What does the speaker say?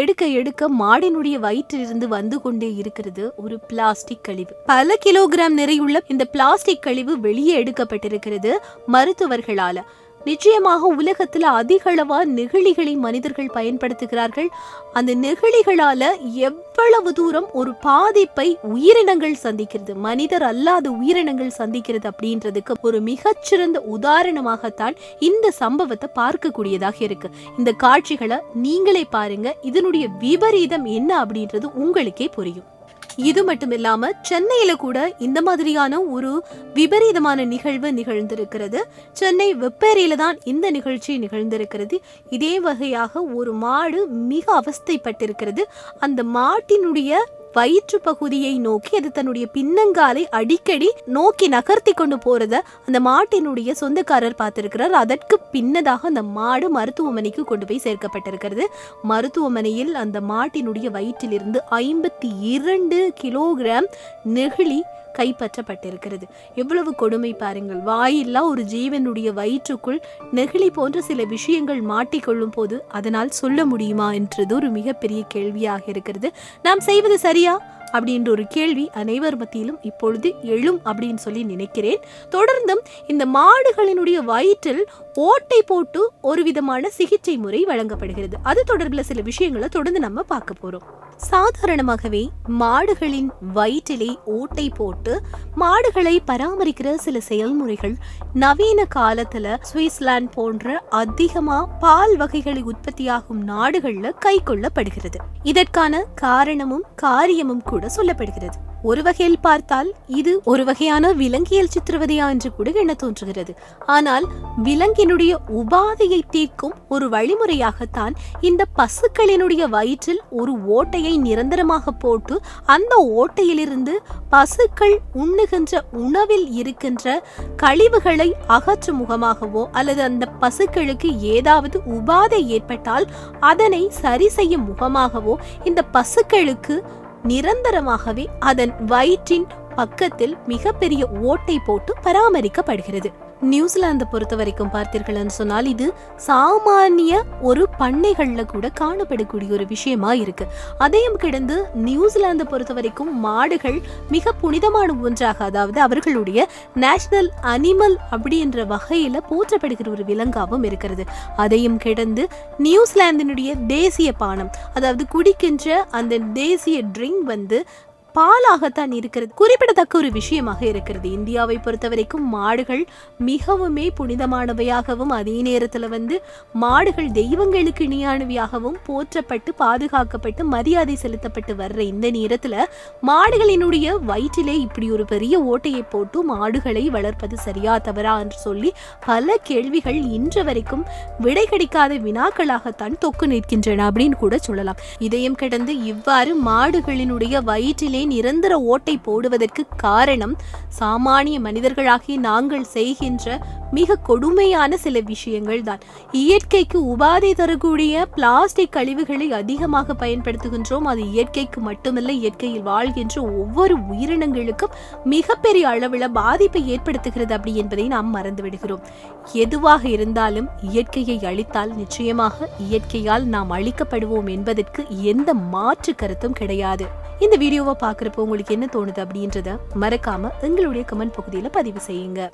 எடுக்க எடுக்க மாடினுடைய வயிற்றிலிருந்து வந்து கொண்டே இருக்கிறது ஒரு பிளாஸ்டிக் கழிவு. பல கிலோகிராம் நிறையுள்ள இந்த பிளாஸ்டிக் கழிவு வெளியே எடுக்கப்பட்டிருக்கிறது மருத்துவர்களால. நிச்சயமாக உலகத்தில் அதிக அளவா நெகிழிகளை மனிதர்கள் பயன்படுத்துகிறார்கள். அந்த நெகிழிகளால எவ்வளவு தூரம் ஒரு பாதிப்பை உயிரினங்கள் சந்திக்கிறது, மனிதர் அல்லாத உயிரினங்கள் சந்திக்கிறது அப்படின்றதுக்கு ஒரு மிகச்சிறந்த உதாரணமாகத்தான் இந்த சம்பவத்தை பார்க்கக்கூடியதாக இருக்கு. இந்த காட்சிகளை நீங்களே பாருங்க, இதனுடைய விபரீதம் என்ன அப்படின்றது உங்களுக்கே புரியும். இது மட்டும் இல்லாம சென்னையில கூட இந்த மாதிரியான ஒரு விபரீதமான நிகழ்வு நிகழ்ந்திருக்கிறது. சென்னை வெப்பேரியில தான் இந்த நிகழ்ச்சி நிகழ்ந்திருக்கிறது. இதே வகையாக ஒரு மாடு மிக அவஸ்தைப்பட்டிருக்கிறது. அந்த மாட்டினுடைய வயிற்று பகுதியை நோக்கி அது தன்னுடைய பின்னங்காலை அடிக்கடி நோக்கி நகர்த்தி கொண்டு போறத அந்த மாட்டினுடைய சொந்தக்காரர் பார்த்திருக்கிறார். அதற்கு பின்னதாக அந்த மாடு மருத்துவமனைக்கு கொண்டு போய் சேர்க்கப்பட்டிருக்கிறது. மருத்துவமனையில் அந்த மாட்டினுடைய வயிற்றிலிருந்து 52 கிலோகிராம் நெகிழி கைப்பற்றப்பட்டிருக்கிறது. எவ்வளவு கொடுமை பாருங்கள். வாயில்லா ஒரு ஜீவனுடைய வயிற்றுக்குள் நெகிழி போன்ற சில விஷயங்கள் மாட்டிக்கொள்ளும் போது அதனால் சொல்ல முடியுமா என்றது ஒரு மிகப்பெரிய கேள்வியாக இருக்கிறது. நாம் செய்வது சரியா அப்படின்ற ஒரு கேள்வி அனைவர் மத்தியிலும் இப்பொழுது எழும் அப்படின்னு சொல்லி நினைக்கிறேன். தொடர்ந்தும் இந்த மாடுகளினுடைய வயிற்றில் ஓட்டை போட்டு ஒரு விதமான சிகிச்சை முறை வழங்கப்படுகிறது. அது தொடர்பில் சில விஷயங்களை தொடர்ந்து நம்ம பார்க்க போறோம். சாதாரணமாகவே மாடுகளின் வயிற்றிலே ஓட்டை போட்டு மாடுகளை பராமரிக்கிற சில செயல்முறைகள் நவீன காலத்துல சுவிட்சர்லாந்து போன்ற அதிகமா பால் வகைகளை உற்பத்தியாகும் நாடுகள்ல கை கொள்ளப்படுகிறது. இதற்கான காரணமும் காரியமும் கூட சொல்லப்படுகிறது. ஒரு வகையில் பார்த்தால் இது ஒரு வகையான விலங்கியல் சித்திரவதையா என்று கூட எண்ண தோன்றுகிறது. ஆனால் விலங்கினுடைய உபாதையை தீர்க்கும் ஒரு வழிமுறையாகத்தான் இந்த பசுக்களினுடைய வயிற்றில் ஒரு ஓட்டையை நிரந்தரமாக போட்டு அந்த ஓட்டையிலிருந்து பசுக்கள் உண்ணுகின்ற உணவில் இருக்கின்ற கழிவுகளை அகற்றும் முகமாகவோ அல்லது அந்த பசுக்களுக்கு ஏதாவது உபாதை ஏற்பட்டால் அதனை சரி செய்யும் முகமாகவோ இந்த பசுக்களுக்கு நிரந்தரமாகவே அதன் வயிற்றின் பக்கத்தில் மிகப்பெரிய ஓட்டை போட்டு பராமரிக்கப்படுகிறது. நியூசிலாந்தை பொறுத்த வரைக்கும் பார்த்தீர்கள்னு சொன்னால் இது சாமானிய ஒரு பண்ணைகள்ல கூட காணப்படக்கூடிய ஒரு விஷயமா இருக்கு. அதையும் கிடந்து நியூசிலாந்தை பொறுத்த வரைக்கும் மாடுகள் மிக புனிதமான ஒன்றாக, அதாவது அவர்களுடைய நேஷனல் அனிமல் அப்படின்ற வகையில போற்றப்படுகிற ஒரு விலங்காகவும் இருக்கிறது. அதையும் கிடந்து நியூசிலாந்தினுடைய தேசிய பானம், அதாவது குடிக்கின்ற அந்த தேசிய ட்ரிங்க் வந்து பாலாகத்தான் இருக்கிறது. குறிப்பிடத்தக்க ஒரு விஷயமாக இருக்கிறது. இந்தியாவை பொறுத்த வரைக்கும் மாடுகள் மிகவுமே புனிதமானவையாகவும் அதே நேரத்தில் வந்து மாடுகள் தெய்வங்களுக்கு இணையானவையாகவும் போற்றப்பட்டு பாதுகாக்கப்பட்டு மரியாதை செலுத்தப்பட்டு வர்ற இந்த நேரத்தில் மாடுகளினுடைய வயிற்றிலே இப்படி ஒரு பெரிய ஓட்டையை போட்டு மாடுகளை வளர்ப்பது சரியா தவறா என்று சொல்லி பல கேள்விகள் இன்று வரைக்கும் விடை கிடைக்காத வினாக்களாகத்தான் தொக்கு நிற்கின்றன அப்படின்னு கூட சொல்லலாம். இதையும் கடந்து இவ்வாறு மாடுகளினுடைய வயிற்றிலே நிரந்தர ஓட்டை போடுவதற்கு காரணம் சாமானிய மனிதர்களாகிய நாங்கள் செய்கின்ற மிக கொடுமையான சில விஷயங்கள் தான். இயற்கைக்கு உபாதை தரக்கூடிய பிளாஸ்டிக் கழிவுகளை அதிகமாக பயன்படுத்துகின்றோம். அது இயற்கைக்கு மட்டுமல்ல, இயற்கையில் வாழ்கின்ற ஒவ்வொரு உயிரினங்களுக்கும் மிகப்பெரிய அளவில் பாதிப்பை ஏற்படுத்துகிறது அப்படி என்பதை நாம் மறந்துவிடுகிறோம். எதுவாக இருந்தாலும் இயற்கையை அழித்தால் நிச்சயமாக இயற்கையால் நாம் அழிக்கப்படுவோம் என்பதற்கு எந்த மாற்று கருத்தும் கிடையாது. இந்த வீடியோவை பார்க்குறப்போ உங்களுக்கு என்ன தோணுது அப்படின்றத மறக்காம எங்களுடைய கமெண்ட் பகுதியில் பதிவு செய்யுங்க.